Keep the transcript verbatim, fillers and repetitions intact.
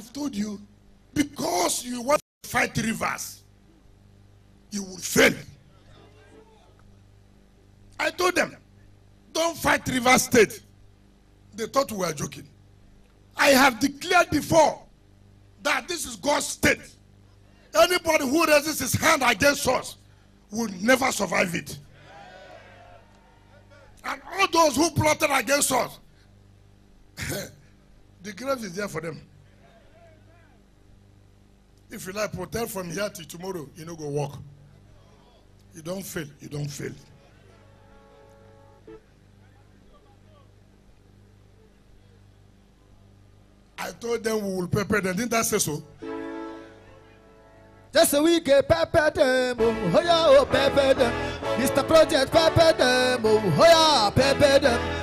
have told you, because you want to fight rivers, you will fail. I told them, don't fight River State. They thought we were joking. I have declared before that this is God's state. Anybody who raises his hand against us will never survive it. And all those who plotted against us, the grave is there for them. If you like, protect from here till tomorrow, you no go walk. You don't fail, you don't fail. I told them we will prepare them. Didn't that say so? Just a week, prepare them. Oh yeah, prepare them. Mister Project, prepare them. Oh yeah, prepare them.